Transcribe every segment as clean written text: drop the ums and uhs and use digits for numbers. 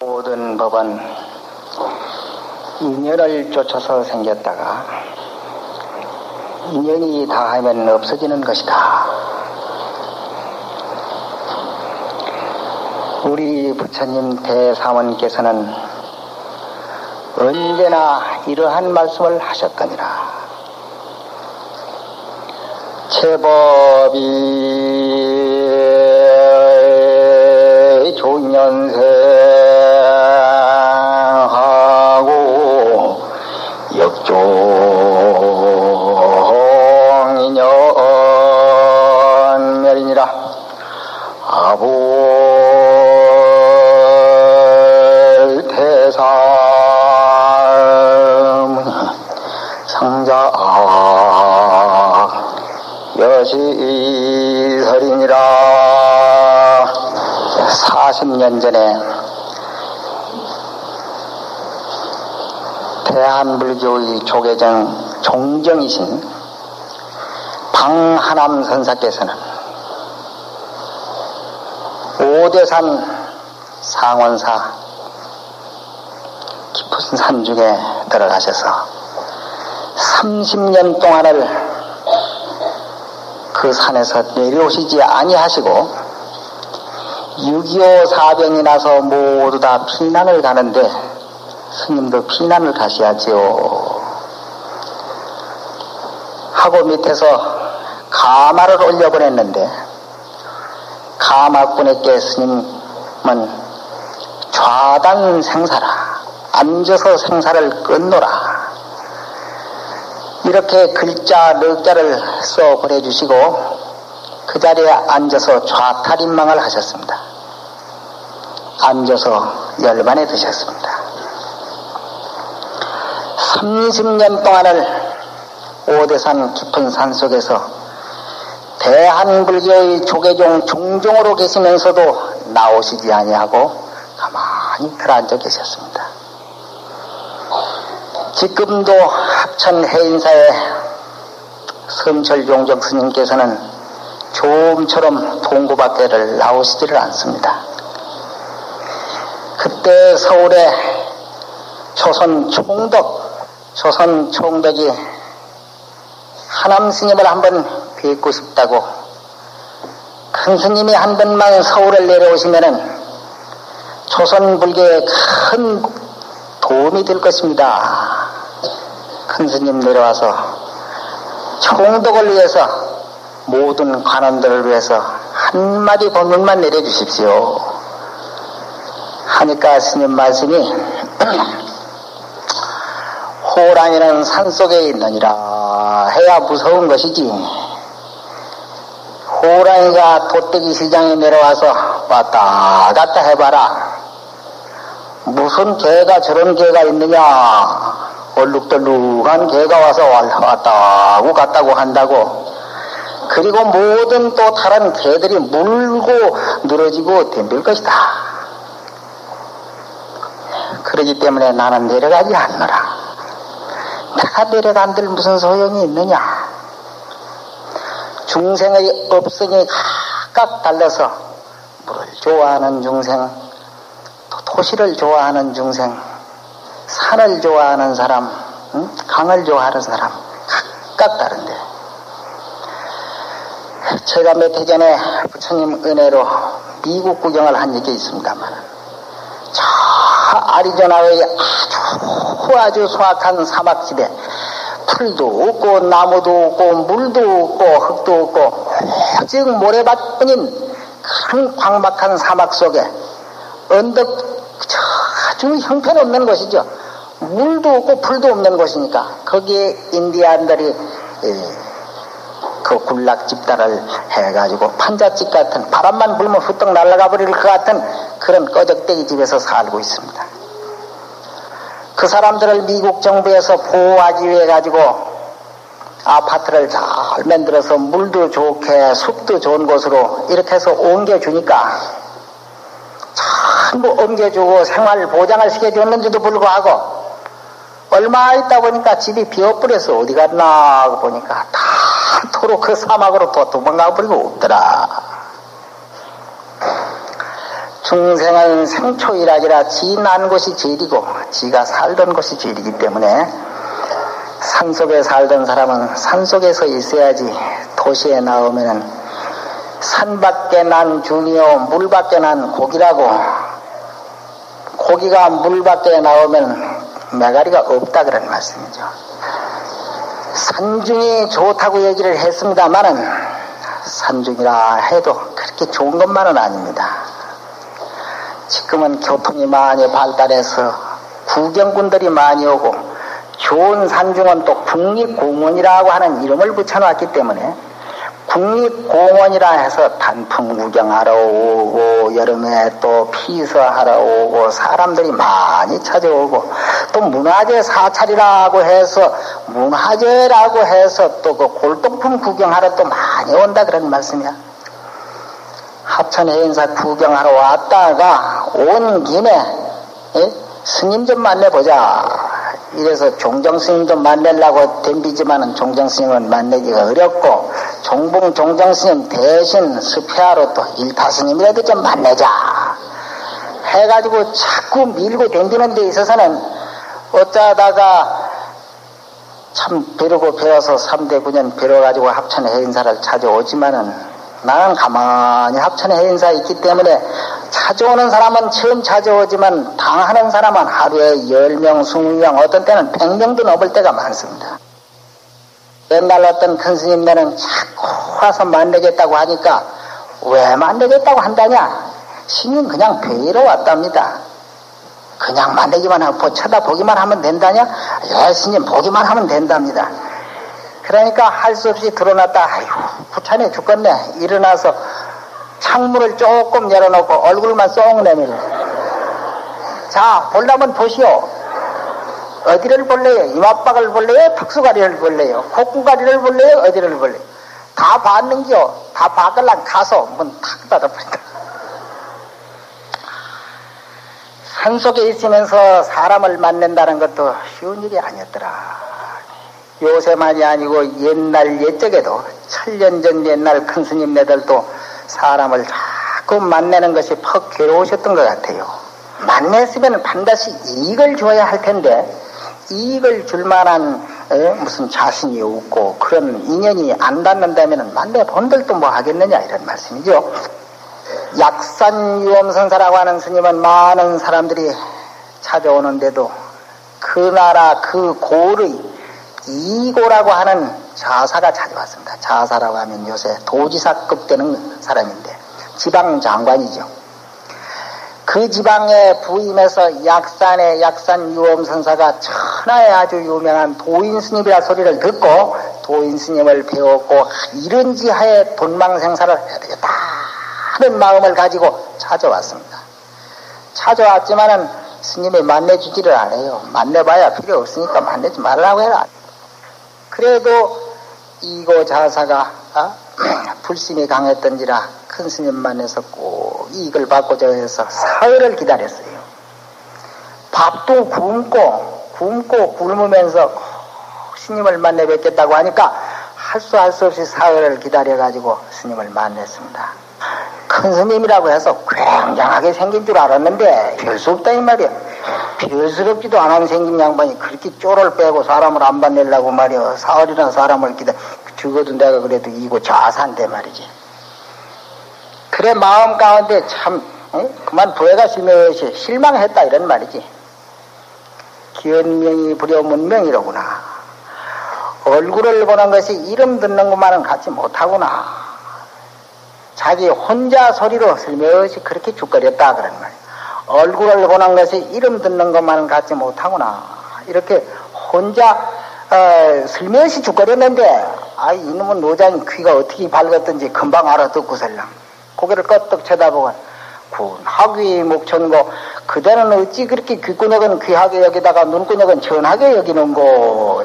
모든 법은 인연을 쫓아서 생겼다가 인연이 다하면 없어지는 것이다. 우리 부처님 대사원께서는 언제나 이러한 말씀을 하셨거니라. 제법이 종연생하고 역종인연멸이니라. 아보 여시설이니라. 40년 전에 대한불교의 종정이신 방하남 선사께서는 오대산 상원사 깊은 산 중에 들어가셔서 30년 동안을 그 산에서 내려오시지 아니하시고 6.25 사병이 나서 모두 다 피난을 가는데 스님도 피난을 가셔야지요 하고 밑에서 가마를 올려보냈는데 가마꾼에게 스님은 좌단 생사라, 앉아서 생사를 끊노라, 이렇게 글자 넉자를 써 보내주시고 그 자리에 앉아서 좌탈인망을 하셨습니다. 앉아서 열반에 드셨습니다. 30년 동안을 오대산 깊은 산속에서 대한불교의 조계종 종종으로 계시면서도 나오시지 아니하고 가만히 들어앉아 계셨습니다. 지금도 합천해인사의 섬철종적 스님께서는 좀처럼 동구밖에를 나오시지를 않습니다. 그때 서울에 조선 총덕이 하남 스님을 한번 뵙고 싶다고, 큰 스님이 한 번만 서울을 내려오시면은 조선 불교에 큰 도움이 될 것입니다. 큰 스님 내려와서 총독을 위해서, 모든 관원들을 위해서 한마디 법문만 내려주십시오 하니까 스님 말씀이 호랑이는 산속에 있느니라 해야 무서운 것이지, 호랑이가 도떼기 시장에 내려와서 왔다 갔다 해봐라, 무슨 개가 저런 개가 있느냐, 얼룩덜룩한 개가 와서 왔다고 갔다고 한다고, 그리고 모든 또 다른 개들이 물고 늘어지고 덤빌 것이다, 그러기 때문에 나는 내려가지 않느라, 내가 내려간들 무슨 소용이 있느냐, 중생의 업성이 각각 달라서 물을 좋아하는 중생, 또 도시를 좋아하는 중생, 산을 좋아하는 사람, 강을 좋아하는 사람, 각각 다른데, 제가 몇 해 전에 부처님 은혜로 미국 구경을 한 적이 있습니다만, 저 아리조나의 아주 소악한 사막지대, 풀도 없고 나무도 없고 물도 없고 흙도 없고 오직 모래밭뿐인 큰 광막한 사막 속에 언덕 아주 형편없는 것이죠. 물도 없고 풀도 없는 곳이니까 거기에 인디안들이 그 군락 집단을 해가지고 판잣집 같은, 바람만 불면 후떡 날아가 버릴 것 같은 그런 꺼적대기 집에서 살고 있습니다. 그 사람들을 미국 정부에서 보호하기 위해 가지고 아파트를 잘 만들어서 물도 좋게 숲도 좋은 곳으로 이렇게 해서 옮겨주니까, 전부 옮겨주고 생활 보장을 시켜줬는지도 불구하고 얼마 있다 보니까 집이 비어버려서 어디 갔나 하고 보니까 다 도로 그 사막으로 도망가 버리고 없더라. 중생은 생초일학이라 지 난 곳이 질이고 지가 살던 곳이 질이기 때문에 산속에 살던 사람은 산속에서 있어야지, 도시에 나오면은 산밖에 난 균이요 물밖에 난 고기라고, 고기가 물밖에 나오면 매가리가 없다, 그런 말씀이죠. 산중이 좋다고 얘기를 했습니다만은 산중이라 해도 그렇게 좋은 것만은 아닙니다. 지금은 교통이 많이 발달해서 구경꾼들이 많이 오고 좋은 산중은 또 국립공원이라고 하는 이름을 붙여놨기 때문에 국립공원이라 해서 단풍 구경하러 오고 여름에 또 피서하러 오고 사람들이 많이 찾아오고, 또 문화재 사찰이라고 해서 또 그 골동품 구경하러 또 많이 온다, 그런 말씀이야. 합천해인사 구경하러 왔다가 온 김에 스님 좀 만나보자, 이래서 종정스님 좀 만나려고 덤비지만은 종정스님은 만나기가 어렵고, 종봉 종정스님 대신 스페아로 또 일타스님이라도 좀 만나자 해가지고 자꾸 밀고 덤비는 데 있어서는 어쩌다가 참 벼르고 벼러서 3대 9년 벼러가지고 합천의 해인사를 찾아오지만은, 나는 가만히 합천에 해인사 있기 때문에 찾아오는 사람은 처음 찾아오지만 당하는 사람은 하루에 10명, 20명, 어떤 때는 100명도 넘을 때가 많습니다. 옛날 어떤 큰 스님네는 자꾸 와서 만나겠다고 하니까 왜 만나겠다고 한다냐? 스님 그냥 뵈러 왔답니다. 그냥 만나기만 하고 쳐다보기만 하면 된다냐? 예, 스님 보기만 하면 된답니다. 그러니까 할 수 없이 드러났다. 아이고 부찬해 죽겠네. 일어나서 창문을 조금 열어놓고 얼굴만 쏙 내밀어. 자, 볼라면 보시오. 어디를 볼래요? 이마박을 볼래요? 턱수가리를 볼래요? 콧구가리를 볼래요? 어디를 볼래요? 다 봤는겨. 다 박을랑 가서 문 탁 닫아버린다. 산속에 있으면서 사람을 만난다는 것도 쉬운 일이 아니었더라. 요새만이 아니고 옛날 옛적에도 천년 전 옛날 큰 스님네들도 사람을 자꾸 만나는 것이 퍽 괴로우셨던 것 같아요. 만났으면 반드시 이익을 줘야 할 텐데 이익을 줄 만한 무슨 자신이 없고 그런 인연이 안 닿는다면 만나 본들도 뭐 하겠느냐, 이런 말씀이죠. 약산 유엄선사라고 하는 스님은 많은 사람들이 찾아오는데도 그 나라 그 고을의 이고라고 하는 자사가 찾아왔습니다. 자사라고 하면 요새 도지사급 되는 사람인데 지방장관이죠. 그 지방에 부임해서 약산의 약산 유엄선사가 천하에 아주 유명한 도인스님이라 소리를 듣고 도인스님을 배웠고 이런 지하에 돈망생사를 해야 되겠다 하는 마음을 가지고 찾아왔습니다. 찾아왔지만은 스님이 만나주지를 않아요. 만나봐야 필요 없으니까 만나지 말라고 해라. 그래도 이고 자사가 불심이 강했던지라 큰 스님 만나서 꼭 이익을 받고자 해서 사흘을 기다렸어요. 밥도 굶고 굶으면서 스님을 만나 뵙겠다고 하니까 할 수 없이 사흘을 기다려가지고 스님을 만났습니다. 큰 스님이라고 해서 굉장하게 생긴 줄 알았는데 별 수 없다 이 말이야. 별스럽지도 않은 생긴 양반이 그렇게 쪼를 빼고 사람을 안 받내려고 말이야. 사흘이라는 사람을 죽어도 내가 그래도 이고 자산대 말이지. 그래 마음 가운데 참 그만 부해가 심해서 실망했다, 이런 말이지. 기언명이 불여문명이로구나. 얼굴을 보는 것이 이름 듣는 것만은 같지 못하구나. 자기 혼자 소리로 슬며시 그렇게 죽거렸다, 그런 말이야. 얼굴을 보는 것이 이름 듣는 것만은 같지 못하구나. 이렇게 혼자 슬며시 죽거렸는데 이 놈은 노장이 귀가 어떻게 밝았던지 금방 알아듣고설랑 고개를 끄떡 쳐다보고 군하귀 목천고 그대는 어찌 그렇게 귓구녕은 귀하게 여기다가 눈구녕은 천하게 여기는고,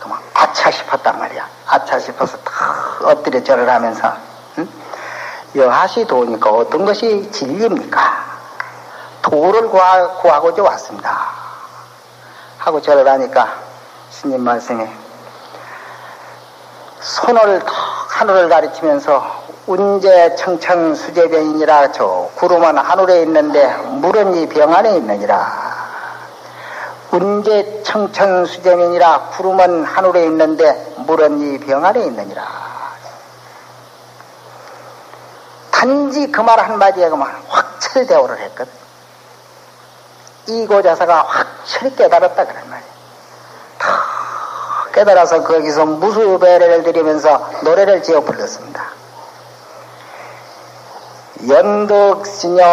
그만 아차 싶었단 말이야. 아차 싶어서 탁 엎드려 절을 하면서 여하시 도우니까 어떤 것이 진리입니까? 도를 구하고자 왔습니다 하고 절을 하니까 스님 말씀이 손을 턱 하늘을 가리치면서 운제 청청 수제병이니라 저 구름은 하늘에 있는데 물은 이 병 안에 있느니라 운제 청청 수제병이니라 구름은 하늘에 있는데 물은 이 병 안에 있느니라 단지 그 말 한마디에 그만 확철 대오를 했거든 이고자사가 확철히 깨달았다 그런 말이야 깨달아서 거기서 무수배례를 드리면서 노래를 지어 불렀습니다. 연덕신영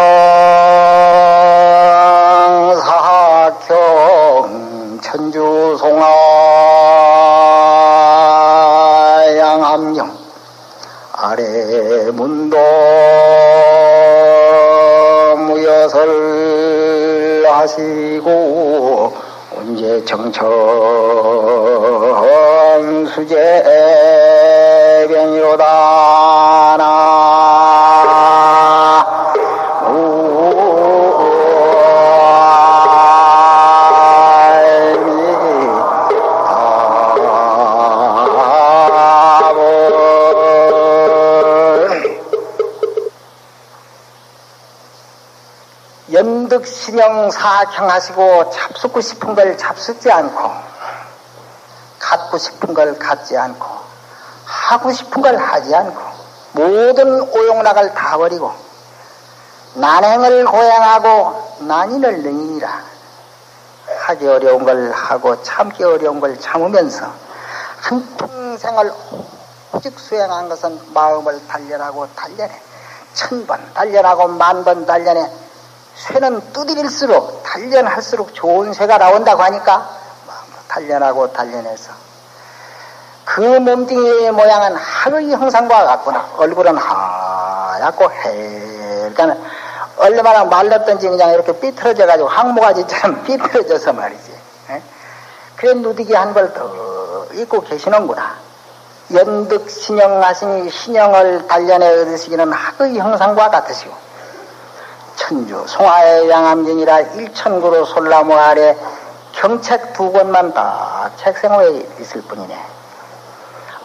사학경 천주송아 양암령 아래 문도 무여설 하시고 언제 정청 수제병이로다 나 연득신영 사학형하시고 잡수고 싶은 걸 잡수지 않고 갖고 싶은 걸 갖지 않고 하고 싶은 걸 하지 않고 모든 오용락을 다 버리고 난행을 고양하고 난인을 능인이라 하기 어려운 걸 하고 참기 어려운 걸 참으면서 한평생을 오직 수행한 것은 마음을 단련하고 단련해 천번 단련하고 만번 단련해 쇠는 두드릴수록 단련할수록 좋은 쇠가 나온다고 하니까 단련하고 단련해서 그 몸뚱이의 모양은 하루의 형상과 같구나. 얼굴은 하얗고 그러니까 얼마나 말랐던지 그냥 이렇게 삐뚤어져가지고 항모가지처럼 삐뚤어져서 말이지. 그래 누디기 한 벌 더 입고 계시는구나. 연득 신영하시니 신영을 단련해 얻으시기는 하루의 형상과 같으시고 천주 송하의 양암경이라 일천구로 솔나무 아래 경책 두 권만 딱 책상에 있을 뿐이네.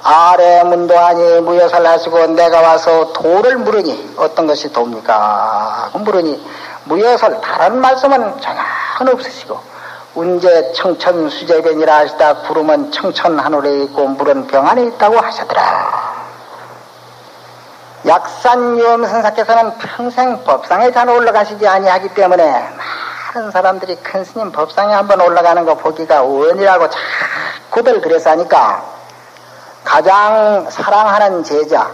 아래 문도하니 무여살 하시고 내가 와서 도를 물으니 어떤 것이 도입니까? 물으니 무여설 다른 말씀은 전혀 없으시고 운제 청천 수제변이라 하시다 구름은 청천 하늘에 있고 물은 병 안에 있다고 하시더라. 약산유엄선사께서는 평생 법상에 잘 올라가시지 아니하기 때문에 많은 사람들이 큰 스님 법상에 한번 올라가는 거 보기가 원이라고 자꾸들 그래서 하니까 가장 사랑하는 제자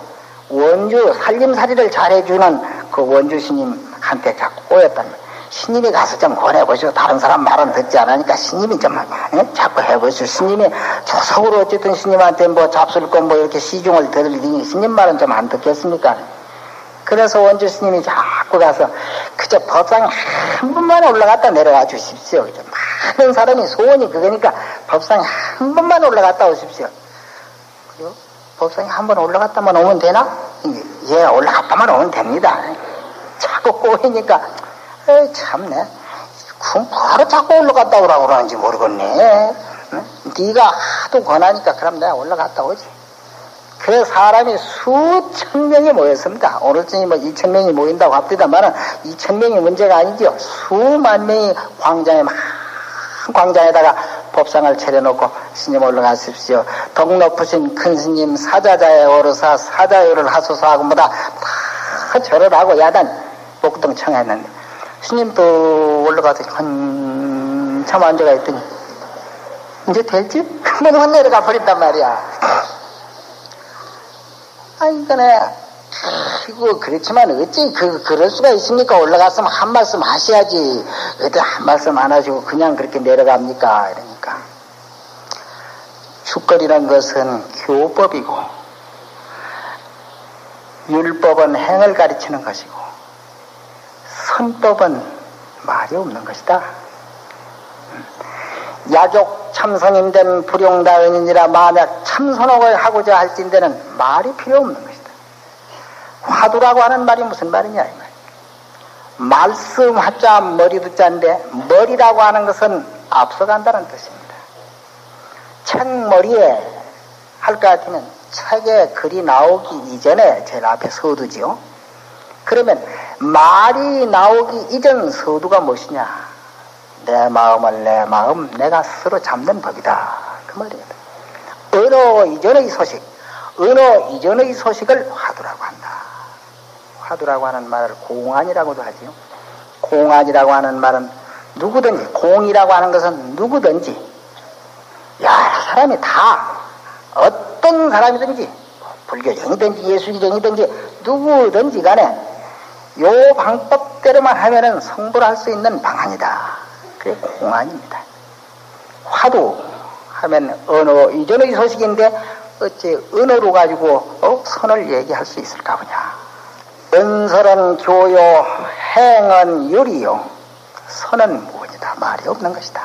원주 살림살이를 잘해주는 그 원주 스님한테 자꾸 꼬였답니다. 스님이 가서 좀 권해보시오. 다른 사람 말은 듣지 않으니까 스님이 좀 자꾸 해보시오. 스님이 조석으로 어쨌든 스님한테 뭐 잡술 거 뭐 이렇게 시중을 들으니 스님 말은 좀 안 듣겠습니까? 그래서 원주 스님이 자꾸 가서 그저 법상에 한 번만 올라갔다 내려와 주십시오. 많은 사람이 소원이 그거니까 법상에 한 번만 올라갔다 오십시오. 그리고 법상에 한 번 올라갔다만 오면 되나? 예, 올라갔다만 오면 됩니다. 자꾸 꼬이니까 에이 참네 그럼 바로 자꾸 올라갔다 오라고 그러는지 모르겠네 응? 네가 하도 권하니까 그럼 내가 올라갔다 오지 그 사람이 수천 명이 모였습니다 오늘쯤이 뭐 2,000명이 모인다고 합디다만은 2,000명이 문제가 아니죠 수만 명이 광장에 막 광장에다가 법상을 차려놓고 스님 올라가십시오 덕 높으신 큰 스님 사자자에 오르사 사자유를 하소서 하고 뭐다 다 절을 하고 야단 목동 청했는데 스님도 올라가서 한참 앉아가 있더니 이제 될지? 그만 내려가 버린단 말이야. 아니 그거 그렇지만 어찌 그럴 수가 있습니까? 올라갔으면 한 말씀 하셔야지. 그때 한 말씀 안 하시고 그냥 그렇게 내려갑니까? 이러니까 주거리란 것은 교법이고 율법은 행을 가르치는 것이고 헌법은 말이 없는 것이다. 야족 참선인된 불용다은이니라 만약 참선을 하고자 할진대는 말이 필요 없는 것이다. 화두라고 하는 말이 무슨 말이냐 이 말. 말씀하자 머리두자인데 머리라고 하는 것은 앞서간다는 뜻입니다. 책 머리에 할까 하면 책에 글이 나오기 이전에 제일 앞에 서두지요. 그러면 말이 나오기 이전 서두가 무엇이냐? 내 마음을 내 마음 내가 스스로 잡는 법이다, 그 말입니다. 언어 이전의 소식, 언어 이전의 소식을 화두라고 한다. 화두라고 하는 말을 공안이라고도 하지요. 공안이라고 하는 말은 누구든지, 공이라고 하는 것은 누구든지 여러 사람이 다, 어떤 사람이든지 불교쟁이든지 예수주의쟁이든지 누구든지 간에 요 방법대로만 하면은 성불 할 수 있는 방안이다. 그게 공안입니다. 화두 하면 언어 이전의 소식인데 어째 언어로 가지고 선을 얘기할 수 있을까 보냐. 은설은 교요, 행은 유리요, 선은 무언이다, 말이 없는 것이다.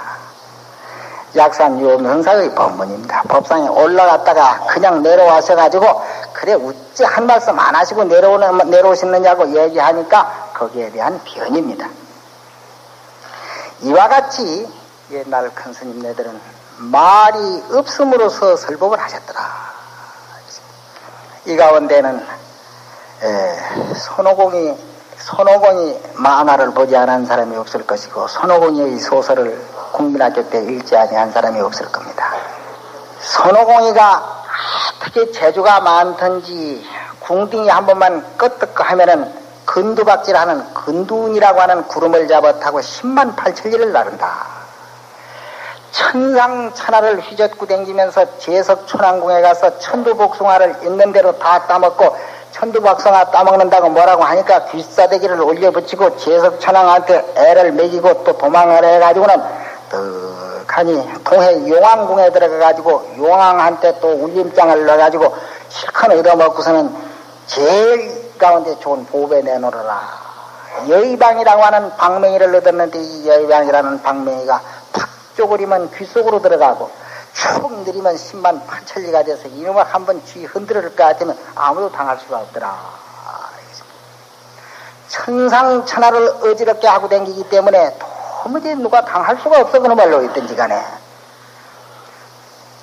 약산 유엄선사의 법문입니다. 법상에 올라갔다가 그냥 내려와셔가지고 그래 웃지 한 말씀 안 하시고 내려오시느냐고 얘기하니까 거기에 대한 변입니다. 이와 같이 옛날 큰 스님네들은 말이 없음으로써 설법을 하셨더라. 이 가운데는 손오공이 만화를 보지 않은 사람이 없을 것이고 손오공의 소설을 국민학교 때 읽지 아니한 사람이 없을 겁니다. 손오공이가 어떻게 재주가 많든지 궁둥이 한 번만 끄떡 하면은 근두박질하는 근두운이라고 하는 구름을 잡아 타고 10만 8천리를 나른다. 천상천하를 휘젓고 댕기면서 제석천왕궁에 가서 천두복숭아를 있는 대로 다 따먹고, 천두복숭아 따먹는다고 뭐라고 하니까 귀싸대기를 올려붙이고 제석천왕한테 애를 먹이고 또 도망을 해가지고는 득하니 동해 용왕궁에 들어가가지고 용왕한테 또 울림장을 넣어가지고 실컷 얻어먹고서는 제일 가운데 좋은 보배 내놓으라. 여의방이라고 하는 방맹이를 얻었는데 이 여의방이라는 방맹이가 탁 쪼그리면 귀 속으로 들어가고 축 느리면 10만 8천리가 돼서 이놈을 한번 쥐 흔들을까 하면 아무도 당할 수가 없더라. 천상천하를 어지럽게 하고 다니기 때문에 도무지 누가 당할 수가 없어. 그놈말로 있든지 간에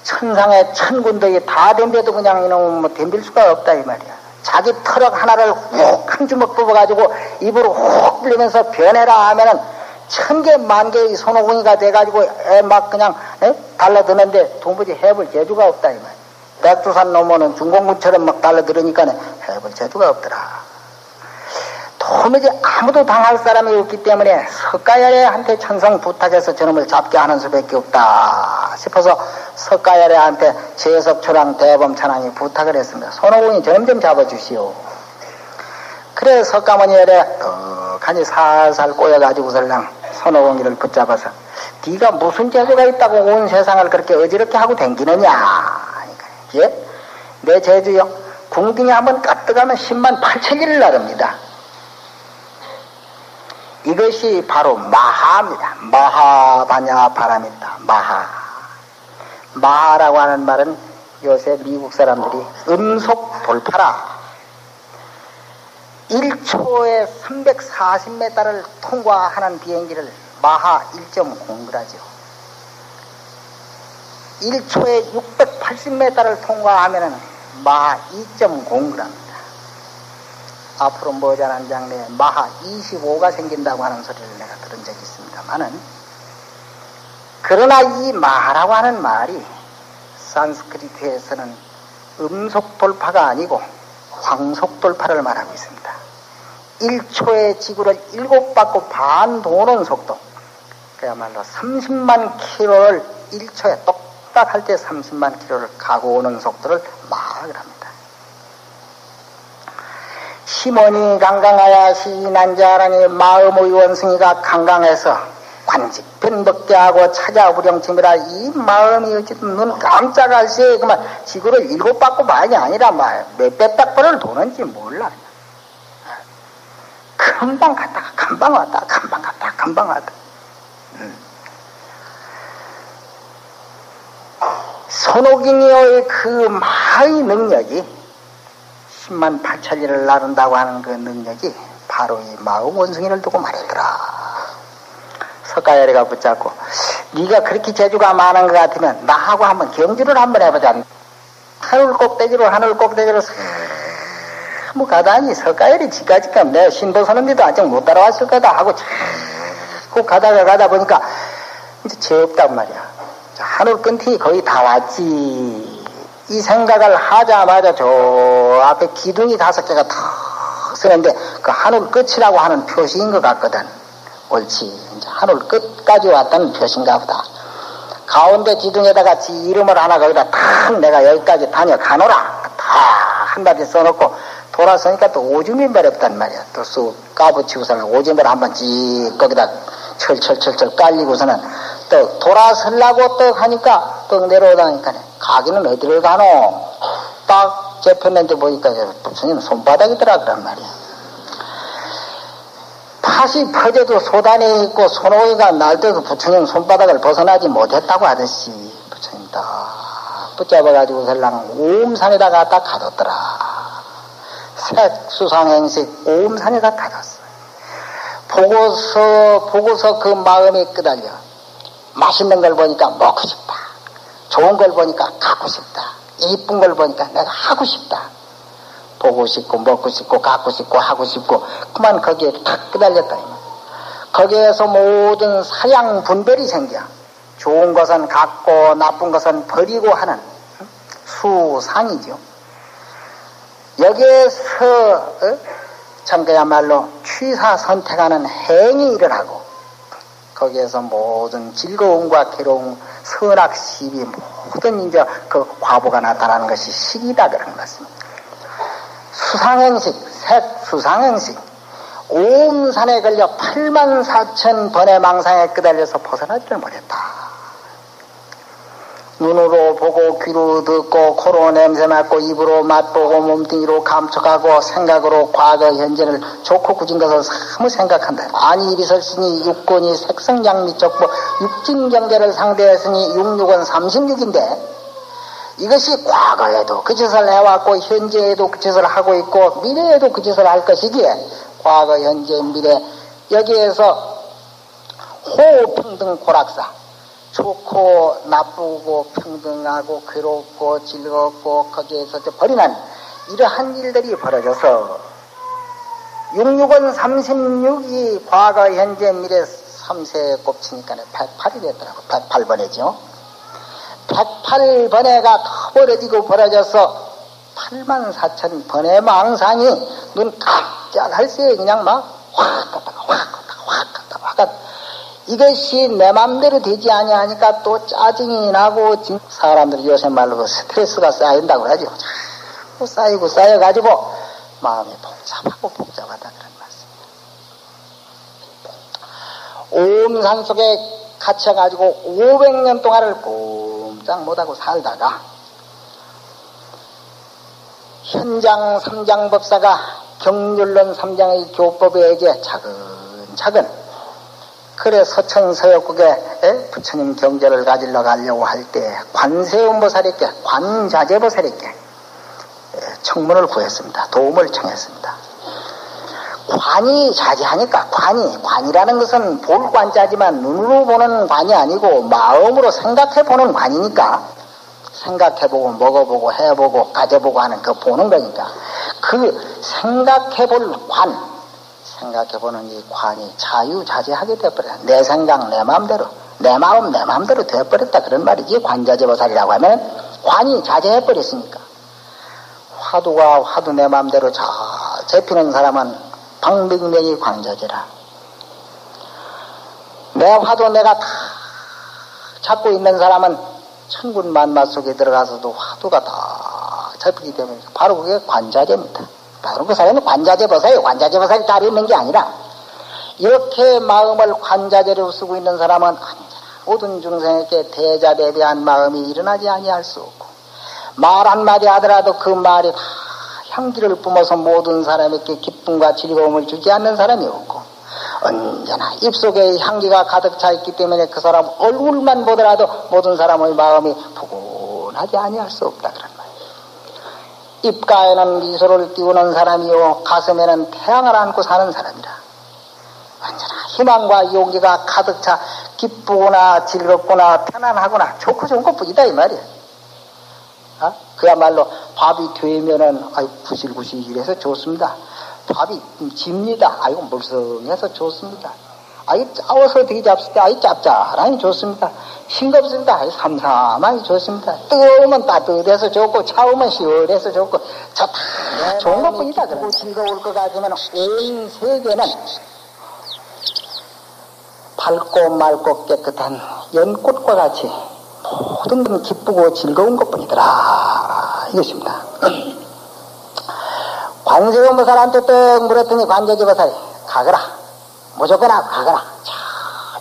천상의 천군들이 다 덤벼도 그냥 이놈은 덤빌 수가 없다 이 말이야. 자기 터럭 하나를 훅 한 주먹 뽑아가지고 입으로 훅 불리면서 변해라 하면은 천개 만개의 손오공이가 돼가지고 막 그냥 달라드는데 도무지 해볼 재주가 없다 이 말이야. 백두산 넘어는 중공군처럼 막 달라들으니까 해볼 재주가 없더라. 도무지 아무도 당할 사람이 없기 때문에 석가여래한테 천성 부탁해서 저놈을 잡게 하는 수밖에 없다 싶어서 석가여래한테 제석초랑 대범천왕이 부탁을 했습니다. 손오공이 점점 잡아주시오. 그래 석가모니 여래 간이 살살 꼬여가지고 설랑 손오공이를 붙잡아서 네가 무슨 재주가 있다고 온 세상을 그렇게 어지럽게 하고 댕기느냐. 예? 내 재주요? 궁둥이 한번 까뜩하면 10만 8천리를 나릅니다. 이것이 바로 마하입니다. 마하바냐 바람이다. 마하. 마하라고 하는 말은 요새 미국 사람들이 음속 돌파라, 1초에 340m를 통과하는 비행기를 마하 1.0이라죠. 1초에 680m를 통과하면 마하 2.0이랍니다. 앞으로 머지않은 장래에 마하 25가 생긴다고 하는 소리를 내가 들은 적이 있습니다만은, 그러나 이 마하라고 하는 말이 산스크리트에서는 음속돌파가 아니고 광속돌파를 말하고 있습니다. 1초에 지구를 7바퀴 반 도는 속도, 그야말로 30만 킬로를 1초에 똑딱할 때 30만 킬로를 가고 오는 속도를 마하라고 합니다. 심원이 강강하야 시인한 자라니 마음의 원숭이가 강강해서 관직편벅대하고 찾아부령침이라, 이 마음이 어쨌든 눈 깜짝할 시에 그만 지구를 7바퀴 반이 아니라 몇 백바퀴를 도는지 몰라. 금방 갔다가 금방 왔다, 금방 갔다가 금방 왔다. 손오공이의 그 마의 능력이 10만 8천리를 나른다고 하는 그 능력이 바로 이 마음 원숭이를 두고 말이더라. 석가여래가 붙잡고 네가 그렇게 재주가 많은 것 같으면 나하고 한번 경주를 한번 해보자. 하늘 꼭대기로 하늘 꼭대기로 뭐 가다니 석가여래 지까지까 내 신도선언비도 아직 못 따라왔을 거다 하고 자꾸 가다 보니까 이제 죄 없단 말이야. 하늘 끈티 거의 다 왔지. 이 생각을 하자마자 저 앞에 기둥이 5개가 탁 서는데 그 하늘 끝이라고 하는 표시인 것 같거든. 옳지. 이제 하늘 끝까지 왔다는 표시인가 보다. 가운데 기둥에다가 지 이름을 하나 거기다 탁 내가 여기까지 다녀가노라 탁 한 마디 써놓고 돌아서니까 또 오줌이 매렵단 말이야. 또 쑥 까부치고서는 오줌을 한번 찌익 거기다 철철철철 깔리고서는 또 돌아서려고 또 하니까 또 내려오다니까 가기는 어디를 가노? 딱 재폈는데 보니까 부처님 손바닥이더라 그런 말이야. 팥이 퍼져도 소단에 있고 손오공이가 날 때 그 부처님 손바닥을 벗어나지 못했다고 하듯이 부처님 딱 붙잡아가지고 결랑 오음산에다가 딱 가뒀더라. 색수상행식 오음산에다 가졌어요. 보고서 그 마음이 끄달려. 맛있는 걸 보니까 먹고 싶다. 좋은 걸 보니까 갖고 싶다. 이쁜 걸 보니까 내가 하고 싶다. 보고 싶고 먹고 싶고 갖고 싶고 하고 싶고 그만 거기에 탁 끄달렸다. 거기에서 모든 사양 분별이 생겨. 좋은 것은 갖고 나쁜 것은 버리고 하는 수상이죠. 여기에서 참 그야말로 취사 선택하는 행이 일어나고 거기에서 모든 즐거움과 괴로움, 선악, 시비 모든 이제 그 과보가 나타나는 것이 식이다 그런 것입니다. 수상행식, 색수상행식 오음산에 걸려 84,000번의 망상에 끄달려서 벗어나지를 못했다. 눈으로 보고 귀로 듣고 코로 냄새 맡고 입으로 맛보고 몸뚱이로 감촉하고 생각으로 과거 현재를 좋고 굳은 것을 사무 생각한다. 안이 이리설시니 육군이 색성양미적보 육진경계를 상대했으니 육육은 36인데 이것이 과거에도 그 짓을 해왔고 현재에도 그 짓을 하고 있고 미래에도 그 짓을 할 것이기에 과거 현재 미래 여기에서 호평등 고락사 좋고 나쁘고 평등하고 괴롭고 즐겁고 거기에서 버리는 이러한 일들이 벌어져서 66은 36이 과거 현재 미래 3세에 곱치니까 108이 됐더라고. 108번이죠. 108번에가 더 벌어지고 벌어져서 84,000번의 망상이 눈 깜짝할 새에 그냥 막 확 갔다가 확 갔다가 이것이 내 맘대로 되지 아니하니까 또 짜증이 나고 사람들이 요새 말로 스트레스가 쌓인다고 하죠. 자꾸 쌓이고 쌓여가지고 마음이 복잡하다 그런 말씀이에요. 오음산 속에 갇혀가지고 500년 동안을 꼼짝 못하고 살다가 현장 3장 법사가 경륜론 3장의 교법에게 차근차근 그래 서천서역국에 부처님 경전을 가지러 가려고 할 때 관세음보살에게 관자재보살에게 청문을 구했습니다. 도움을 청했습니다. 관이 자제하니까 관이라는 것은 볼 관자지만 눈으로 보는 관이 아니고 마음으로 생각해보는 관이니까 생각해보고 먹어보고 해보고 가져보고 하는 그 보는 거니까 그 생각해볼 관 생각해보는 이 관이 자유자재하게 되어버렸다. 내 생각 내 마음대로 내 마음 내 마음대로 되어버렸다 그런 말이지. 관자재보살이라고 하면 관이 자재해버렸으니까 화두가 화두 내 마음대로 잘 재피는 사람은 방백명이 관자재라. 내 화두 내가 다 찾고 있는 사람은 천군 만마 속에 들어가서도 화두가 다 잡히기 때문에 바로 그게 관자재입니다. 바로 그 사람은 관자재보살이에요. 관자재보살이 따로 있는 게 아니라 이렇게 마음을 관자재로 쓰고 있는 사람은 언제나 모든 중생에게 대자대비한 마음이 일어나지 아니할 수 없고 말 한마디 하더라도 그 말이 다 향기를 뿜어서 모든 사람에게 기쁨과 즐거움을 주지 않는 사람이 없고 언제나 입속에 향기가 가득 차 있기 때문에 그 사람 얼굴만 보더라도 모든 사람의 마음이 포근하지 아니할 수 없다 그런 말이에요. 입가에는 미소를 띄우는 사람이요 가슴에는 태양을 안고 사는 사람이라. 완전한 희망과 용기가 가득 차 기쁘구나, 즐겁구나, 편안하구나, 좋고 좋은 것뿐이다 이 말이야. 어? 그야말로 밥이 되면은 아이고 부실부실 이래서 좋습니다. 밥이 집니다. 아이고 물성해서 좋습니다. 아이 짜워서 되게 잡을 때 아이 짭짤하니 좋습니다. 싱겁습니다. 아이 삼삼하니 좋습니다. 뜨거우면 따뜻해서 좋고 차우면 시원해서 좋고 좋다. 네, 좋은 것뿐이다. 그래. 즐거울 것 같으면 온 세계는 밝고 맑고 깨끗한 연꽃과 같이 모든 건 기쁘고 즐거운 것뿐이더라 이것입니다. 관세음보살한테 딱 물었더니 관세음보살이 가거라 무조건 가거라.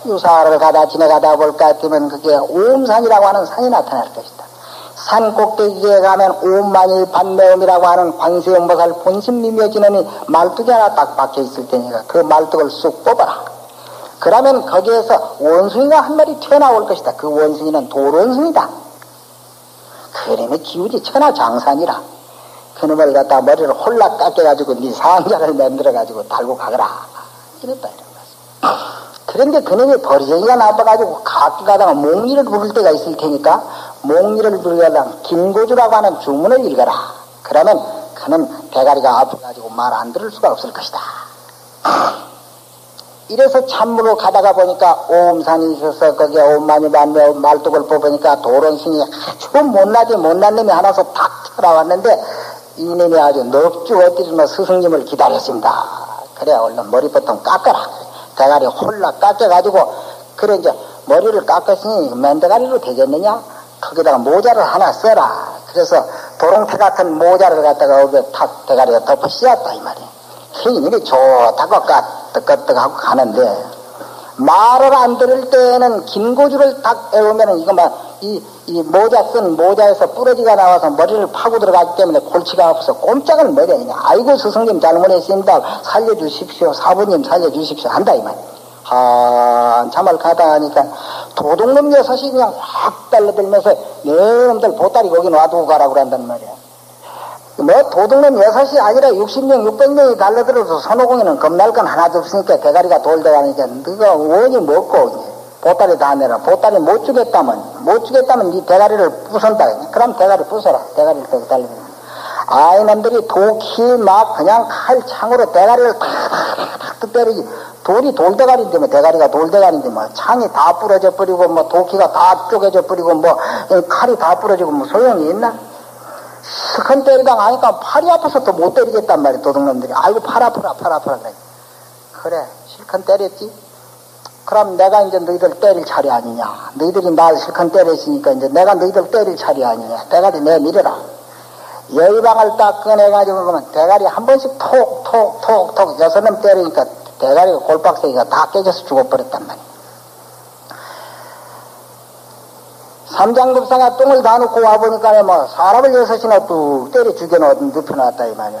유사를 가다 지나가다 볼 것 같으면 그게 오음산이라고 하는 산이 나타날 것이다. 산 꼭대기에 가면 오음만이 반매음이라고 하는 관세음보살 본심 미묘지는 말뚝이 하나 딱 박혀있을 테니까 그 말뚝을 쑥 뽑아라. 그러면 거기에서 원숭이가 한 마리 튀어나올 것이다. 그 원숭이는 돌원숭이다. 그놈의 기운이 천하장산이라. 그놈을 갖다 머리를 홀락 깎여가지고 네 상자를 만들어가지고 달고 가거라. 이랬다 이런 말씀. 그런데 그놈의 버리쟁이가 나빠가지고 가끔 가다가 몽리를 부를 때가 있을 테니까 몽리를 부르려면 김고주라고 하는 주문을 읽어라. 그러면 그는 대가리가 아파가지고 말 안 들을 수가 없을 것이다. 이래서 찬물로 가다가 보니까 오음산이 있어서 거기에 오음만이 반며 말뚝을 뽑으니까 도론신이 아주 못난 놈이 하나서 탁 튀어나왔는데 이놈이 아주 넙죽 엎드리며 스승님을 기다렸습니다. 그래 얼른 머리부터 깎아라. 대가리 홀라 깎여가지고 그래 이제 머리를 깎았으니 맨대가리로 되겠느냐? 거기다가 모자를 하나 써라. 그래서 도롱태 같은 모자를 갖다가 탁 대가리가 덮어 씌웠다 이 말이야. 그 이놈이 좋다고 까뜩까뜩하고 가는데 말을 안 들을 때에는 긴고주를 딱 애우면은 이것만 이 모자 쓴 모자에서 뿌러지가 나와서 머리를 파고 들어가기 때문에 골치가 아파서 꼼짝을 못해. 아이고 스승님 잘못했습니다. 살려주십시오. 사부님 살려주십시오. 한다 이 말이야. 한참을 가다 하니까 도둑놈 여섯이 그냥 확 달려들면서 너놈들 보따리 거기 놔두고 가라고 그런단 말이야. 뭐 도둑놈 여섯이 아니라 60명, 600명이 달려들어서 손오공이는 겁날 건 하나도 없으니까 대가리가 돌대가니까 네가 원이 먹고 보따리 다 내라. 보따리 못 주겠다면 네 대가리를 부순다. 그럼 대가리 부숴라. 대가리를 빼고 달리면 아이놈들이 도끼 막 그냥 칼 창으로 대가리를 탁탁탁 때리지. 돌이 돌대가리인데 뭐 대가리가 돌대가리인데 뭐 창이 다 부러져 버리고 뭐 도끼가 다 쪼개져 버리고 뭐 칼이 다 부러지고 뭐 소용이 있나? 스컨 때리다 가니까 팔이 아파서 또 못 때리겠단 말이야. 도둑놈들이 아이고 팔 아프라 그래 실컷 때렸지. 그럼 내가 이제 너희들 때릴 차례 아니냐. 너희들이 날 실컷 때렸으니까 이제 내가 너희들 때릴 차례 아니냐. 대가리 내밀어라. 여의방을 딱 꺼내가지고 그러면 대가리 한 번씩 톡톡톡톡 여섯 놈 때리니까 대가리가 골박새기가 다 깨져서 죽어버렸단 말이야. 삼장급사가 똥을 다 놓고 와보니까 뭐 사람을 여섯이나 뚝 때려 눕혀놨다 이 말이야.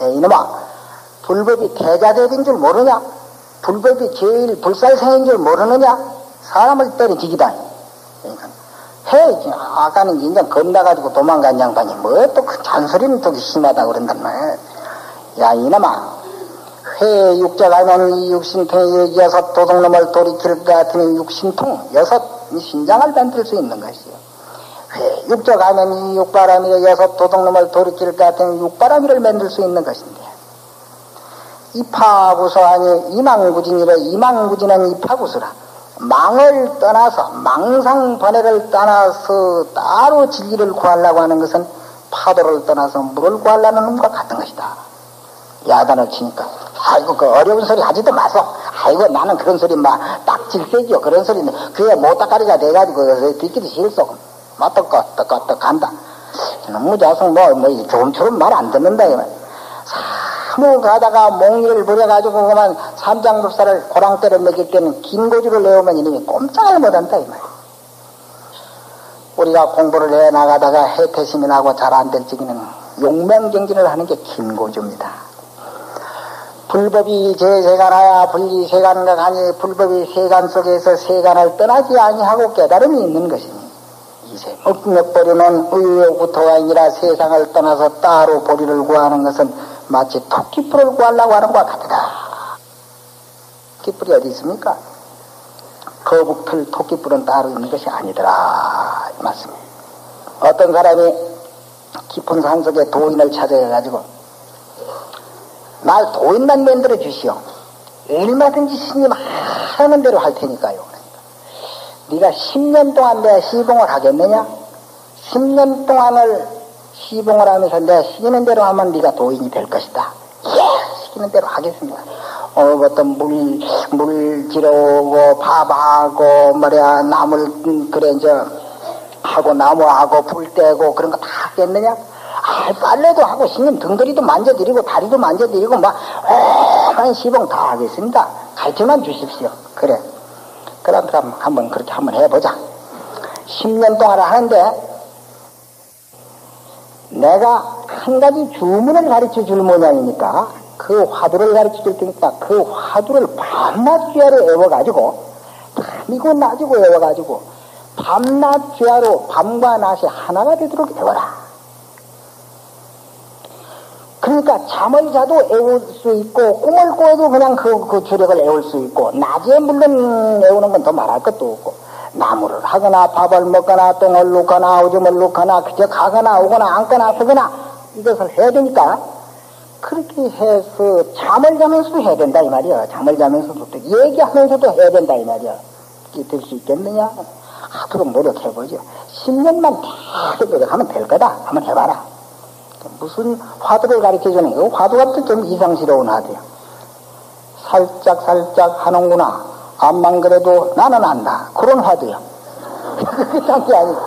이놈아 불법이 대자대비인 줄 모르냐? 불법이 제일 불살생인 줄 모르느냐? 사람을 때려 죽이다니. 그러니까 아까는 인간 겁나가지고 도망간 양반이 뭐 또 그 잔소리는 또 심하다 그런단 말이야. 야 이놈아 회 육자가면 이 육신통이 여섯 도둑놈을 돌이킬 것 같으니 육신통 여섯 신장을 만들 수 있는 것이요. 육적 하면 이 육바람이 여섯 도둑놈을 돌이킬 것 같은 육바람이를 만들 수 있는 것인데 이파구소하니 이망구진이라. 이망구진은 이파구소라. 망을 떠나서 망상번뇌를 떠나서 따로 진리를 구하려고 하는 것은 파도를 떠나서 물을 구하려는 놈과 같은 것이다. 야단을 치니까 아이고 그 어려운 소리 하지도 마소. 아이고 나는 그런 소리 막 딱질색이요. 그런 소리는 그게 못딱가리가 돼가지고 듣기도 싫소. 막 떡떡떡떡 간다. 너무 자석 뭐 좀처럼 말 안 듣는다 이만. 사무 가다가 몽리를 부려가지고 그만 삼장급사를 고랑 때려 먹일 때는 긴고주를 내오면 이놈이 꼼짝을 못한다 이만. 우리가 공부를 해 나가다가 해태심이 나고 잘 안 될 적에는 용맹정진을 하는 게 긴고주입니다. 불법이 제세간하야 분리세간과 가니 불법이 세간 속에서 세간을 떠나지 아니하고 깨달음이 있는 것이니 억맥버리는 의욕구토왕이라 세상을 떠나서 따로 보리를 구하는 것은 마치 토끼뿔을 구하려고 하는 것과 같다. 토끼뿔이 어디 있습니까? 거북털 토끼뿔은 따로 있는 것이 아니더라. 이 말씀이에요. 어떤 사람이 깊은 산속에 도인을 찾아가지고 날 도인만 만들어 주시오. 얼마든지 스님 하는 대로 할 테니까요. 네가 10년 동안 내가 시봉을 하겠느냐? 10년 동안을 시봉을 하면서 내가 시키는 대로 하면 네가 도인이 될 것이다. 예! 시키는 대로 하겠습니다. 어떤 물 지르고 밥하고 뭐야 나물 그래 이제 하고 나무하고 불 떼고 그런 거 다 하겠느냐? 아, 빨래도 하고 스님 등다리도 만져드리고 다리도 만져드리고 막 오만 시봉 다 하겠습니다. 가르쳐만 주십시오. 그래. 그럼 한번 그렇게 한번 해보자. 10년 동안 하는데 내가 한 가지 주문을 가르쳐 줄 모양이니까 그 화두를 가르쳐 줄 테니까 그 화두를 밤낮 주야로 외워가지고 밤이고 낮이고 외워가지고 밤낮 주야로 밤과 낮이 하나가 되도록 외워라. 그러니까 잠을 자도 애울 수 있고 꿈을 꿔도 그냥 그 주력을 애울 수 있고 낮에 물론 애우는 건 더 말할 것도 없고 나무를 하거나 밥을 먹거나 똥을 놓거나 오줌을 놓거나 그저 가거나 오거나 앉거나 서거나 이것을 해야 되니까 그렇게 해서 잠을 자면서도 해야 된다 이 말이야. 잠을 자면서도 또 얘기하면서도 해야 된다 이 말이야. 이게 될 수 있겠느냐? 하도록 노력해보죠. 10년만 계속 노력하면 될 거다. 한번 해봐라. 무슨 화두를 가르쳐주는 거? 화두가 또 좀 이상스러운 화두야. 살짝 하는구나. 암만 그래도 나는 안다. 그런 화두야. 그딴 게 아니고.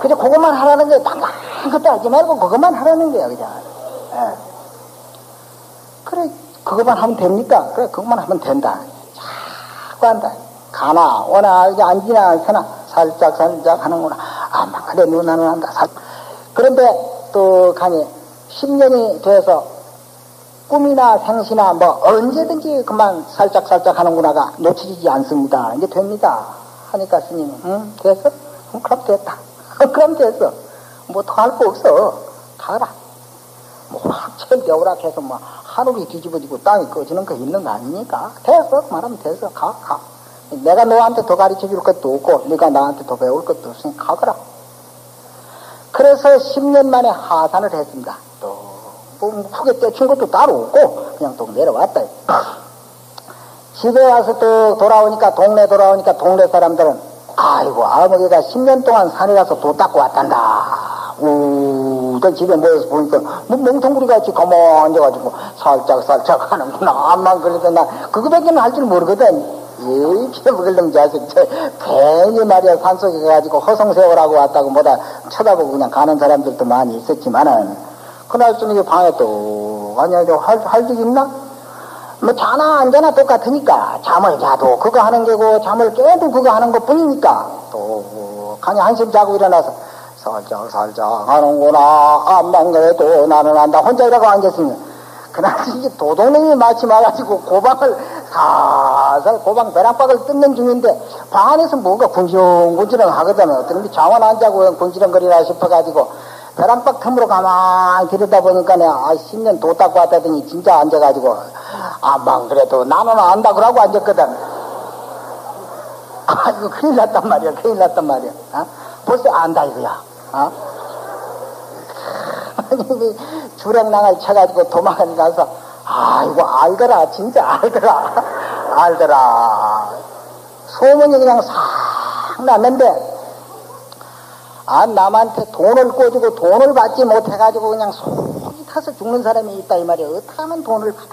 그저 그것만 하라는 거야. 당당한 것도 하지 말고 그것만 하라는 거야. 그냥. 예. 그래, 그것만 하면 됩니까? 그래, 그것만 하면 된다. 자꾸 한다. 가나, 오나, 이제 앉지나, 서나. 살짝 하는구나. 암만 그래도 나는 안다. 그런데, 또 가니 10년이 돼서 꿈이나 생시나 뭐 언제든지 그만 살짝 하는구나가 놓치지 않습니다. 이제 됩니다. 하니까 스님은 됐어? 그럼 됐다. 그럼 됐어. 뭐 더 할 거 없어. 가라. 뭐 확철 겨우락 해서 뭐 하늘이 뒤집어지고 땅이 꺼지는 거 있는 거 아닙니까? 됐어. 말하면 됐어. 가. 내가 너한테 더 가르쳐 줄 것도 없고 네가 나한테 더 배울 것도 없으니 가거라. 그래서 10년 만에 하산을 했습니다. 또, 후에 떼친 것도 따로 없고, 그냥 또 내려왔다. 집에 와서 또 돌아오니까, 동네 사람들은, 아이고, 아무개가 10년 동안 산에 가서 도 닦고 왔단다. 우선 집에 모여서 보니까, 멍텅구리 같이 가만히 앉아가지고, 살짝 하는구나. 암만 그래도 나, 그거밖에는 할 줄 모르거든. 에이, 피어먹을놈 자식. 저, 괜히 말이야, 산속에 가가지고 허송세월하고 왔다고 뭐다 쳐다보고 그냥 가는 사람들도 많이 있었지만은, 그날 저녁에 방에 또, 아니, 할 적이 있나? 뭐, 자나 안 자나 똑같으니까. 잠을 자도 그거 하는 게고, 잠을 깨도 그거 하는 것 뿐이니까. 또, 간이 한심 자고 일어나서, 살짝 하는구나. 암만 그래도 나는 안다. 혼자 이러고 앉았으니. 그날 이제 도둑놈이 마치 와가지고 고방을 살살 고방 벼락박을 뜯는 중인데 방 안에서 뭔가 군지렁군지렁 하거든요. 어떤데 장원 안 자고 군지렁거리나 싶어가지고 벼락박 틈으로 가만히 들여다보니까 내가 10년 도 닦고 왔다더니 진짜 앉아가지고 암만 그래도 나는 안다 그러고 앉았거든. 아이고 큰일 났단 말이야. 어? 벌써 안다 이거야. 어? 주랭낭을 쳐가지고 도망을 가서 아이고 알더라 진짜 알더라 소문이 그냥 싹 났는데 아 남한테 돈을 꿔주고 돈을 받지 못해가지고 그냥 속이 타서 죽는 사람이 있다 이 말이야. 어떡하면 돈을 받아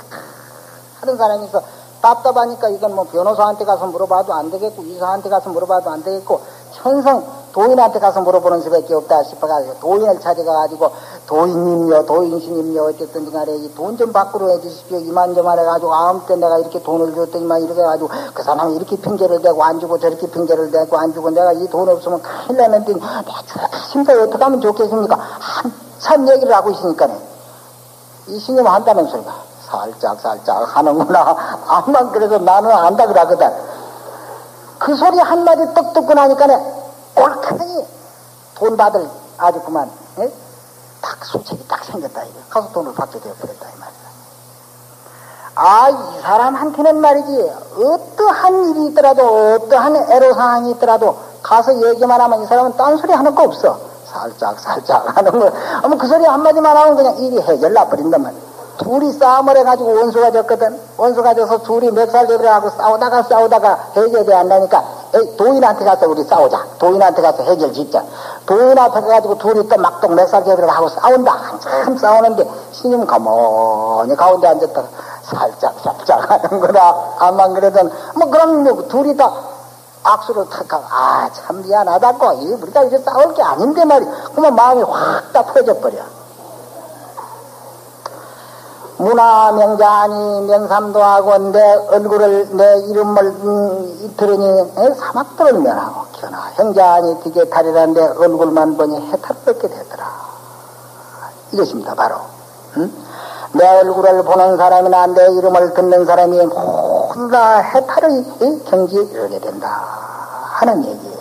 하는 사람이 있어. 답답하니까 이건 뭐 변호사한테 가서 물어봐도 안 되겠고 이사한테 가서 물어봐도 안 되겠고 천성 도인한테 가서 물어보는 수밖에 없다 싶어가지고 도인을 찾아가가지고 도인님요 도인신님요 어쨌든지 간에 돈 좀 밖으로 해주십시오 이만저만 해가지고 아무 때 내가 이렇게 돈을 줬더니만 이렇게 해가지고 그 사람이 이렇게 핑계를 대고 안 주고 저렇게 핑계를 대고 안 주고 내가 이 돈 없으면 큰일 났는데 내가 심사에 어떻게 하면 좋겠습니까? 한참 얘기를 하고 있으니까는 이 신님 한다는 소리가 살짝 하는구나. 암만 그래도 나는 안다 그러거든. 그 소리 한마디 떡 듣고 나니까는 옳다니 돈 받을 아주 그만 예? 딱 수책이 딱 생겼다 이거. 가서 돈을 받게 되어버렸다 이 말이야. 아, 이 사람한테는 말이지 어떠한 일이 있더라도 어떠한 애로사항이 있더라도 가서 얘기만 하면 이 사람은 딴소리 하는 거 없어. 살짝 하는 거. 아무 그 소리 한마디만 하면 그냥 일이 해결나버린단 말이야. 둘이 싸움을 해가지고 원수가 졌거든. 원수가 져서 둘이 멱살잡으려고 싸우다가 해결이 안 나니까 에이, 도인한테 가서 우리 싸우자. 도인한테 가서 해결 짓자. 도인한테 가가지고 둘이 또 막동 멱살잡으려고 하고 싸운다. 한참 싸우는데 신임 가만히 가운데 앉았다가 살짝 하는 거다. 암만 그래도 뭐 그럼 뭐 둘이 다 악수를 탁하고 아 참 미안하다고 이 우리 다 이제 싸울 게 아닌데 말이야. 그러면 마음이 확 다 퍼져 버려. 문화 명자하니 면삼도 하고 내 얼굴을 내 이름을 들으니 사막들을 면하고 견하 형자하니 되게 탈이라는데 얼굴만 보니 해탈을 얻게 되더라. 이것입니다 바로. 응? 내 얼굴을 보는 사람이나 내 이름을 듣는 사람이 모두 다 해탈의 경지에 이르게 된다 하는 얘기예요.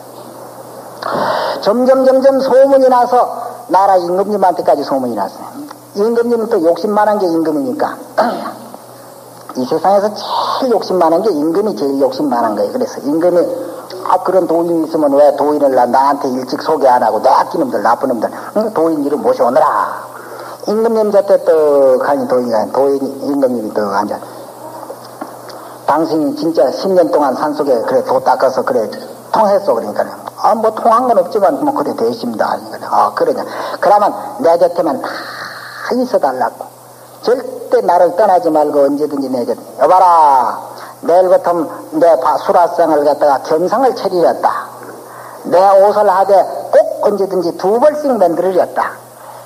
점점 소문이 나서 나라 임금님한테까지 소문이 났어요. 임금님은 또 욕심 많은 게 임금이니까 이 세상에서 제일 욕심 많은 게 임금이 제일 욕심 많은 거예요. 그래서 임금이 아 그런 도인이 있으면 왜 도인을 나한테 일찍 소개 안 하고 나쁜 놈들 응? 도인 이름 모셔오느라. 임금님 곁에 또 가니 도인 임금님이 또 앉아. 당신이 진짜 10년 동안 산속에 그래 도 닦아서 그래 통했어. 그러니까요. 아 뭐 통한 건 없지만 뭐 그래 되십니다. 아 그러냐. 그러면 내 곁에만 다 있어달라고. 절대 나를 떠나지 말고 언제든지 내 곁에. 여봐라. 내일부터 내 수라상을 갖다가 겸상을 차리렸다. 내 옷을 하되 꼭 언제든지 두 벌씩 만들으렸다.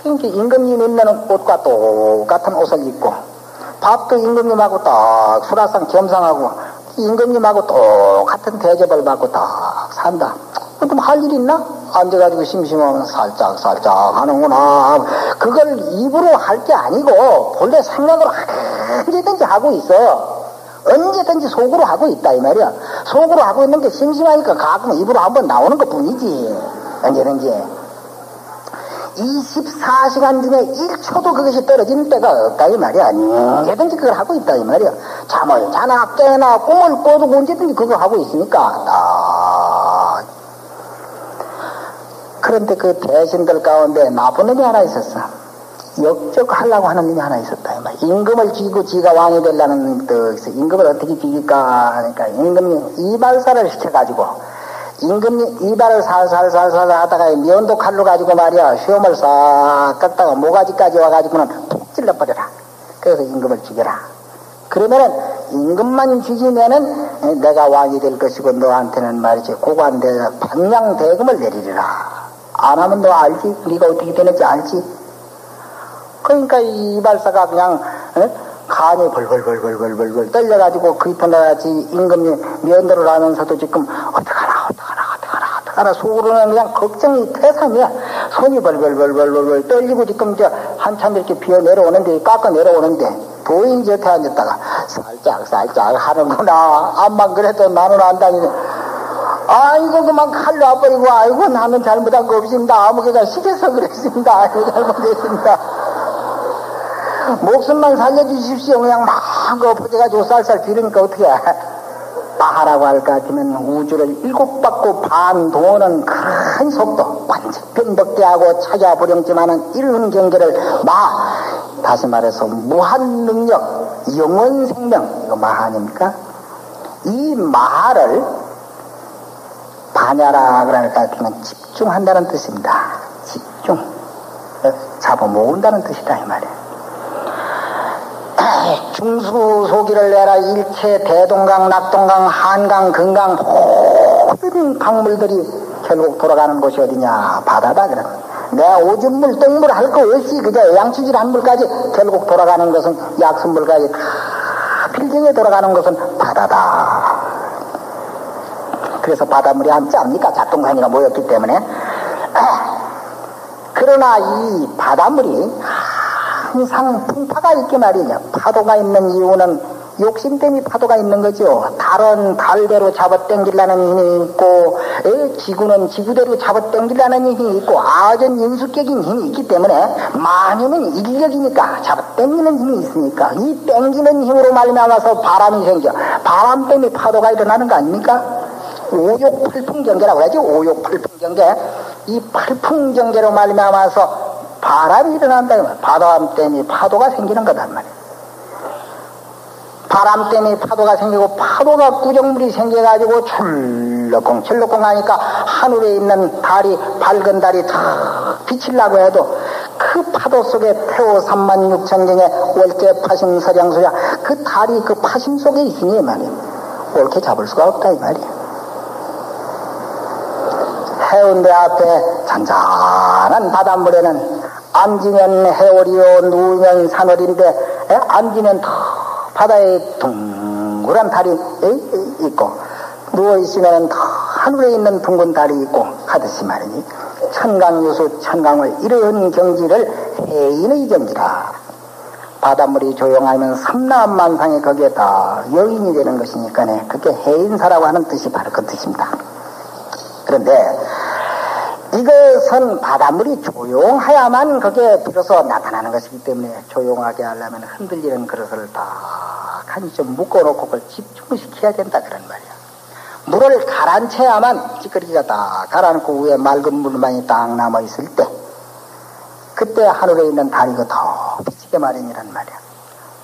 그러니까 임금님 입는 옷과 똑같은 옷을 입고 밥도 임금님하고 딱 수라상 겸상하고 임금님하고 똑같은 대접을 받고 딱 산다. 그럼 할 일 있나? 앉아가지고 심심하면 살짝 하는구나. 그걸 입으로 할 게 아니고 본래 생각으로 언제든지 하고 있어. 언제든지 속으로 하고 있다 이 말이야. 속으로 하고 있는 게 심심하니까 가끔 입으로 한번 나오는 것 뿐이지. 언제든지 24시간 중에 1초도 그것이 떨어지는 때가 없다 이 말이야. 언제든지 그걸 하고 있다 이 말이야. 잠을 자나 깨나 꿈을 꿔도 언제든지 그거 하고 있으니까 그런데 그 대신들 가운데 나쁜 놈이 하나 있었어. 역적하려고 하는 놈이 하나 있었다 이 말이야. 임금을 쥐고 지가 왕이 되려는 뜻에서 임금을 어떻게 쥐길까 하니까 임금이 이발사를 시켜가지고 임금님 이발을 살살 하다가 면도 칼로 가지고 말이야 시험을 싹 깎다가 모가지까지 와가지고는 푹 찔러버려라. 그래서 임금을 죽여라. 그러면은 임금만 죽이면은 내가 왕이 될 것이고 너한테는 말이지 고관대 방량대금을 내리리라. 안 하면 너 알지? 네가 어떻게 되는지 알지? 그러니까 이 이발사가 그냥 간이 벌벌 떨려가지고 그 이튿날같이 임금님 면도를 하면서도 지금 어떡하나 속으로는 그냥 걱정이 태산이야. 손이 벌벌 떨리고 지금 저 한참 이렇게 비어 내려오는데 깎아 내려오는데 도인 곁에 앉았다가 살짝 하는구나. 암만 그래도 나는 안다니는 아이고 그만 칼로 와버리고 아이고 나는 잘못한 거 없습니다. 아무개가 시켜서 그랬습니다. 아이고 잘못했습니다. 목숨만 살려주십시오. 그냥 막 엎어져가지고 쌀쌀 비르니까 어떻게 해. 하라고 할 것 같으면 우주를 7바퀴 반 도는 큰 속도 관세편덕대하고 찾아보렴지만은 이런 경계를 다시 말해서 무한 능력 영원 생명 이거 마하 아닙니까? 이 마하를 반야라 그럴 것 같으면 집중한다는 뜻입니다. 집중 잡아모은다는 뜻이다 이 말이에요. 중수소기를 내라. 일체 대동강, 낙동강, 한강, 금강 모든 강물들이 결국 돌아가는 곳이 어디냐? 바다다. 그래. 내 오줌물, 똥물 할 거 없이 그저 양치질 한 물까지 결국 돌아가는 것은 약수물까지 다 필경에 돌아가는 것은 바다다. 그래서 바닷물이 안 짭니까? 작동산이가 모였기 때문에. 그러나 이 바닷물이 항상 풍파가 있기 말이냐. 파도가 있는 이유는 욕심 때문에 파도가 있는 거죠. 달은 달대로 잡아당기려는 힘이 있고, 지구는 지구대로 잡아당기려는 힘이 있고, 아전 인수격인 힘이 있기 때문에, 마음은 인력이니까 잡아당기는 힘이 있으니까 이 당기는 힘으로 말미암아서 바람이 생겨. 바람 때문에 파도가 일어나는 거 아닙니까? 오욕팔풍경계라고 해야지. 오욕팔풍경계. 이 팔풍경계로 말미암아서 바람이 일어난다. 바람 때문에 파도가 생기는 거단 말이에요. 바람 때문에 파도가 생기고, 파도가 구정물이 생겨가지고 출렁공출렁공 하니까 하늘에 있는 달이, 밝은 달이 다 비치려고 해도 그 파도 속에 태오 36,000경에 월제 파심 서량수야, 그 달이 그 파심 속에 있으니 말이야 옳게 잡을 수가 없다 이 말이야. 해운대 앞에 잔잔한 바닷물에는 앉으면 해오리요 누우면 산월인데, 앉으면 바다에 둥그란 달이 있고, 누워있으면 하늘에 있는 둥근 달이 있고 하듯이 말이니, 천강유수 천강을 이런 경지를 해인의 경지라. 바닷물이 조용하면 삼라만상이 거기에 다 여인이 되는 것이니까네. 그게 해인사라고 하는 뜻이 바로 그 뜻입니다. 그런데 이것은 바닷물이 조용해야만 그게 비로소 나타나는 것이기 때문에, 조용하게 하려면 흔들리는 그릇을 다 간이 좀 묶어놓고 그걸 집중시켜야 된다 그런 말이야. 물을 가라앉혀야만, 찌끄러기가 다 가라앉고 위에 맑은 물만이 딱 남아있을 때, 그때 하늘에 있는 달이 더 비치게 마련이란 말이야.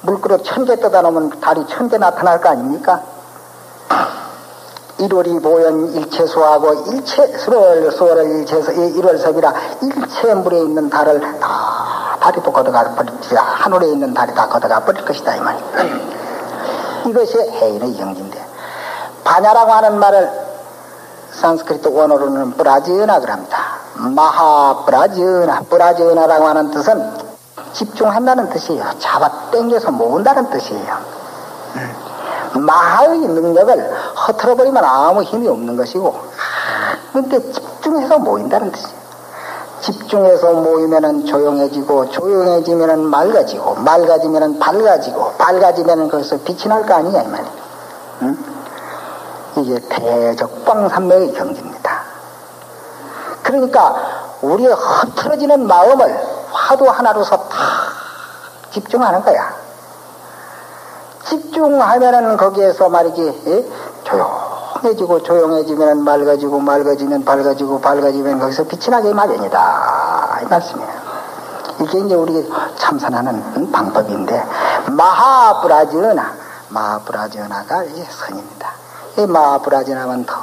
물그릇 1,000개 뜯어 놓으면 달이 1,000개 나타날 거 아닙니까? 일월이 보연 일체수하고 일체 수월 수월을 일체서 일월섭이라, 일체 물에 있는 달을 다 달이 또 걷어가 버릴 것이다. 하늘에 있는 달이 다 걷어가 버릴 것이다 이 말. 이것이 해인의 경지인데, 바냐라고 하는 말을 산스크리트 원어로는 브라지나 그럽니다. 마하 브라지나, 브라지나라고 하는 뜻은 집중한다는 뜻이에요. 잡아당겨서 모은다는 뜻이에요. 마하의 능력을 흐트러버리면 아무 힘이 없는 것이고, 그런데 집중해서 모인다는 뜻이에요. 집중해서 모이면은 조용해지고, 조용해지면은 맑아지고, 맑아지면은 밝아지고, 밝아지면은 거기서 빛이 날 거 아니냐 이 말이에요. 응? 이게 대적광삼昧의 경지입니다. 그러니까 우리의 흐트러지는 마음을 화두 하나로서 다 집중하는 거야. 집중하면은 거기에서 말이지, 조용해지고, 조용해지면 맑아지고, 맑아지면 밝아지고, 밝아지면 거기서 빛이 나게 마련이다 이 말씀이에요. 이게 이제 우리가 참선하는 방법인데, 마하브라지나, 마하브라지나가 이 선입니다. 이 마하브라지나만 더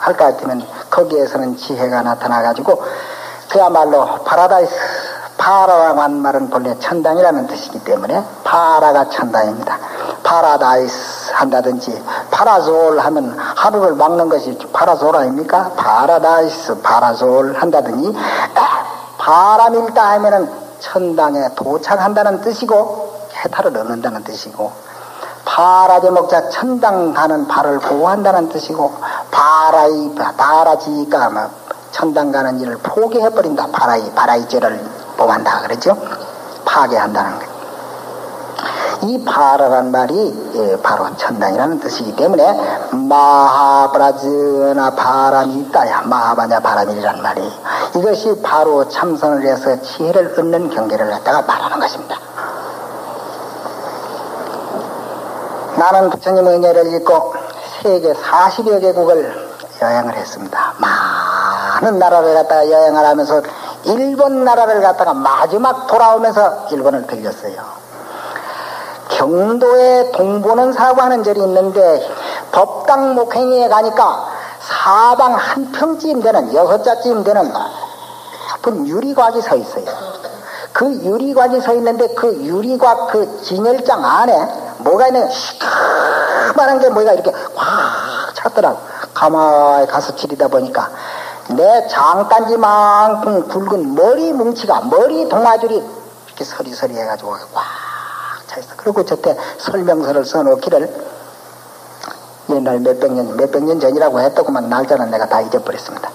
할 것 같으면 거기에서는 지혜가 나타나가지고, 그야말로 파라다이스. 파라라고 하는 말은 본래 천당이라는 뜻이기 때문에 파라가 천당입니다. 파라다이스 한다든지, 파라솔 하면 하루를 막는 것이 파라솔 아닙니까? 파라다이스, 파라솔 한다든지, 바람일다 하면은 천당에 도착한다는 뜻이고 해탈을 얻는다는 뜻이고, 파라제목자 천당 가는 발을 보호한다는 뜻이고, 바라이 바라지가 천당 가는 일을 포기해버린다. 바라이 바라이제를 뽑한다 그러죠. 파괴한다는 것. 이 파라란 말이 바로 천당이라는 뜻이기 때문에 마하브라즈나 바람이 있다야, 마하바냐 바람이란 말이, 이것이 바로 참선을 해서 지혜를 얻는 경계를 갖다가 말하는 것입니다. 나는 부처님 은혜를 읽고 세계 40여 개국을 여행을 했습니다. 많은 나라를 갖다가 여행을 하면서 일본 나라를 갔다가 마지막 돌아오면서 일본을 들렸어요. 경도에 동보론사라고 하는 절이 있는데, 법당 목행위에 가니까 사방 한 평쯤 되는, 6자쯤 되는 높은 유리곽이 서 있어요. 그 유리곽이 서 있는데, 그 유리곽 그 진열장 안에 뭐가 있는 시커먼 게 뭐가 이렇게 꽉 찼더라고. 가만히 가서 지리다 보니까 내 장단지만큼 굵은 머리 뭉치가, 머리 동아줄이 이렇게 서리서리 해가지고 꽉 차있어. 그리고 저때 설명서를 써놓기를, 옛날 몇백 년 전이라고 했더구만. 날짜는 내가 다 잊어버렸습니다.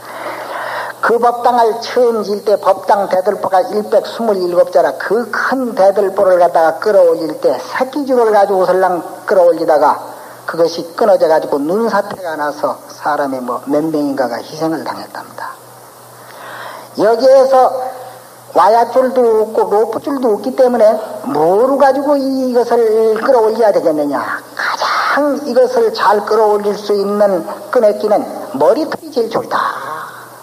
그 그 법당을 처음 질 때 법당 대들보가 127자라 그 큰 대들보를 갖다가 끌어올릴 때 새끼줄을 가지고 설랑 끌어올리다가 그것이 끊어져 가지고 눈사태가 나서 사람이 뭐 몇 명인가가 희생을 당했답니다. 여기에서 와야줄도 없고 로프줄도 없기 때문에 뭐로 가지고 이것을 끌어올려야 되겠느냐. 가장 이것을 잘 끌어올릴 수 있는 끈에끼는 머리털이 제일 좋다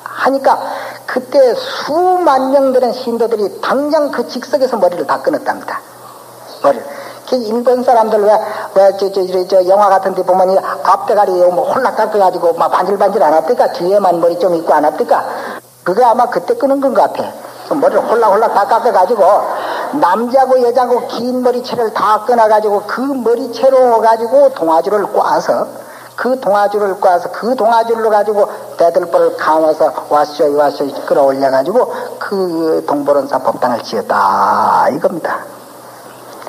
하니까 그때 수만 명 되는 신도들이 당장 그 직석에서 머리를 다 끊었답니다. 머리를. 일본 사람들 왜 영화 같은 데 보면 앞대가리에 뭐 홀라 깎아가지고 막 반질반질 안 합니까? 뒤에만 머리 좀 있고 안 합니까? 그게 아마 그때 끊은 건 것 같아. 머리를 홀락홀락 다 깎아가지고 남자고 여자고 긴 머리채를 다 끊어가지고 그 머리채로 가지고 동아줄을 꽈서 그 동아줄로 가지고 대들보를 감아서 와쇼이 와쇼이 끌어올려가지고 그 동보론사 법당을 지었다 이겁니다.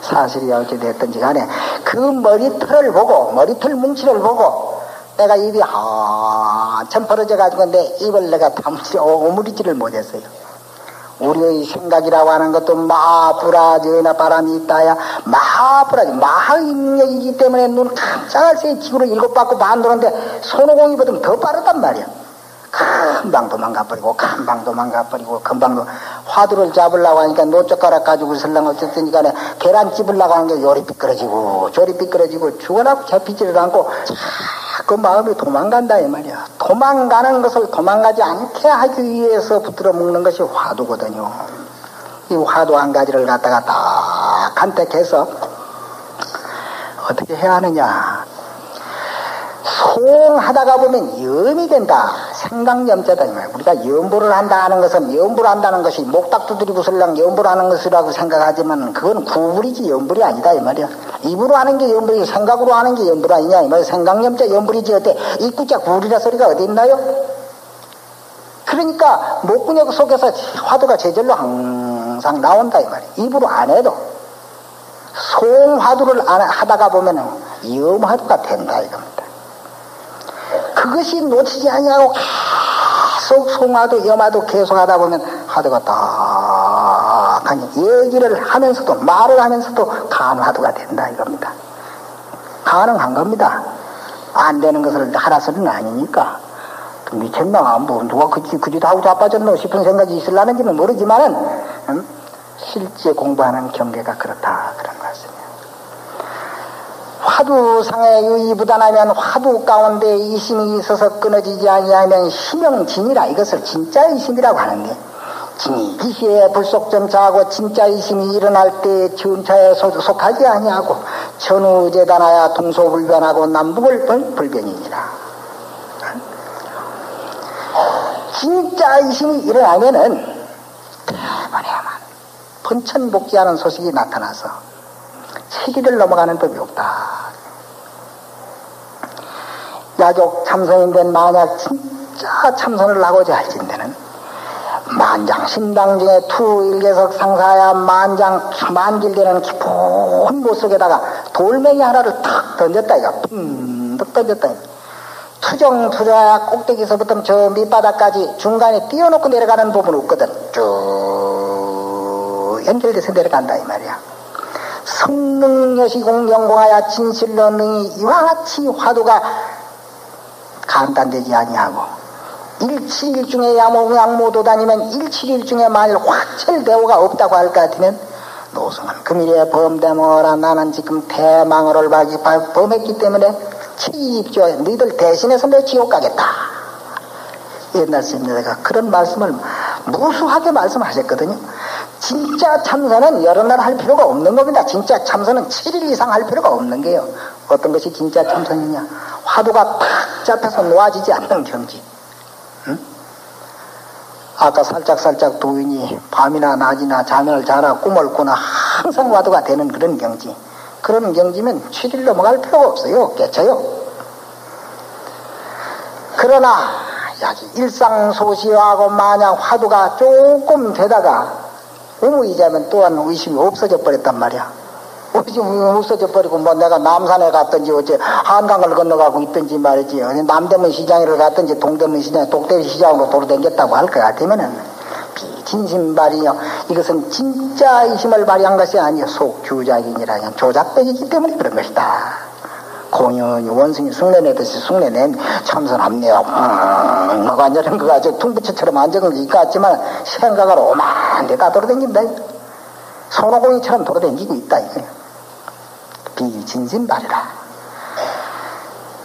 사실이 어찌 됐든지 간에 그 머리털을 보고 머리털 뭉치를 보고 내가 입이 한참 벌어져가지고 내 입을 내가 오므리지를 못했어요. 우리의 생각이라고 하는 것도 마부라지나 바람이 있다야 마부라지 마의 입력이기 때문에 눈 깜짝할 새에 지구를 7바퀴 반 도는데 손오공이 보면 더 빠르단 말이야. 금방 도망가버리고 금방도 화두를 잡으려고 하니까 노젓가락 가지고 설랑 어쨌든 간에 계란 집으려고 하는 게 요리 삐끄러지고 저리 삐끄러지고 죽어라 잡히지를 않고 그 마음이 도망간다 이 말이야. 도망가는 것을 도망가지 않게 하기 위해서 붙들어 먹는 것이 화두거든요. 이 화두 한 가지를 갖다가 딱 간택해서 어떻게 해야 하느냐. 소홍하다가 보면 염이 된다. 생각염자다 이 말이야. 우리가 염불을 한다는 것은 염불을 한다는 것이 목닥 두드리고 설랑 염불을 하는 것이라고 생각하지만 그건 구불이지 염불이 아니다 이 말이야. 입으로 하는 게 염불이고 생각으로 하는 게 염불 아니냐 이 말이야. 생각염자 염불이지 어때 입구자 구불이라 소리가 어디 있나요? 그러니까 목구녕 속에서 화두가 제절로 항상 나온다 이 말이야. 입으로 안 해도 소홍화두를 하다가 보면 염화두가 된다 이겁니다. 그것이 놓치지 아니하고 계속 송화도 염화도 계속 하다 보면 화두가 딱 얘기를 하면서도 말을 하면서도 간화두가 된다 이겁니다. 가능한 겁니다. 안 되는 것을 하라 소리는 아니니까. 미쳤나? 뭐 누가 그 짓 하고 자빠졌노 싶은 생각이 있으려는지는 모르지만은 실제 공부하는 경계가 그렇다 그런 것 같습니다. 화두상에 유의부단하면 화두 가운데 이심이 있어서 끊어지지 아니하면 심형진이라 이것을 진짜의심이라고 하는데 진기시에 불속점차하고 진짜의심이 일어날 때 전차에 속하지 아니하고 전우재단하야 동소불변하고 남북을 불변이니라. 진짜의심이 일어나면은 대번에만 번천복귀하는 소식이 나타나서 체기를 넘어가는 법이 없다. 야족 참선인된 만약 진짜 참선을 하고자 할진대는 만장 신당 중에 투일계석 상사야 만길되는 깊은 못 속에다가 돌멩이 하나를 탁 던졌다 이거 툭 던졌다 이거. 투정투자야 꼭대기서부터 저 밑바닥까지 중간에 띄워놓고 내려가는 부분 없거든. 쭉 연결돼서 내려간다 이 말이야. 성능여시 공경공하야 진실로 능이 이와같이 화두가 간단되지 아니하고 일칠일중에 양모도다니면 일칠일중에 만일 확철대오가 없다고 할 것 같으면 노승은 금일에 범대모라 나는 지금 대망어를 범했기 때문에 치입조에 너희들 대신해서 내 지옥 가겠다. 옛날 스님네가 그런 말씀을 무수하게 말씀하셨거든요. 진짜 참선은 여러 날 할 필요가 없는 겁니다. 진짜 참선은 7일 이상 할 필요가 없는 게요. 어떤 것이 진짜 참선이냐. 화두가 탁 잡혀서 놓아지지 않는 경지. 응? 아까 살짝살짝 도인이 밤이나 낮이나 잠을 자라 꿈을 꾸나 항상 화두가 되는 그런 경지. 그런 경지면 7일 넘어갈 필요가 없어요. 깨쳐요. 그러나 일상소시하고 마냥 화두가 조금 되다가 의무이자면 또한 의심이 없어져 버렸단 말이야. 어찌 없어져버리고 뭐 내가 남산에 갔든지 어째 한강을 건너가고 있든지 말이지 남대문 시장을 갔든지 동대문 시장 독대문 시장으로 돌아다녔다고 할 것 같으면은 진심발이요. 이것은 진짜 의심을 발휘한 것이 아니요 속주작이니라 그냥 조작되기 때문에 그런 것이다. 공연이 원숭이 숭례내듯이 숭례낸 참선합니다. 뭐가 이런 거 가지고 퉁부채처럼 앉은 게 있겠지만 생각을 오만데 다 돌아다닌다. 손오공이처럼 돌아다니고 있다 이거예요. 비진심발이라.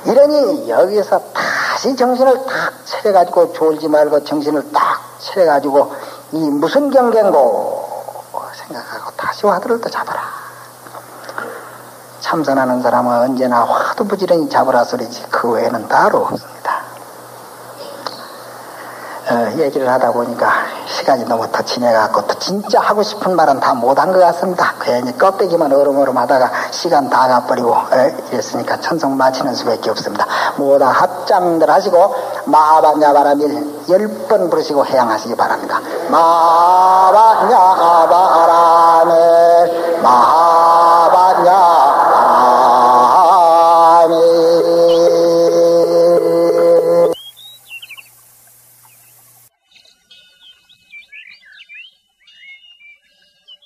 이러니 여기서 다시 정신을 딱 차려가지고 졸지 말고 정신을 딱 차려가지고 이 무슨 경계인고 생각하고 다시 화두를 또 잡아라. 참선하는 사람은 언제나 화두 부지런히 잡으라 소리지 그 외에는 따로 없습니다. 얘기를 하다 보니까 시간이 너무 더 지내갖고 또 진짜 하고 싶은 말은 다 못한 것 같습니다. 괜히 껍데기만 얼음얼음 하다가 시간 다 가버리고 이랬으니까 천성 마치는 수밖에 없습니다. 모두 합장들 하시고 마바냐바라밀 10번 부르시고 해양하시기 바랍니다. 마바냐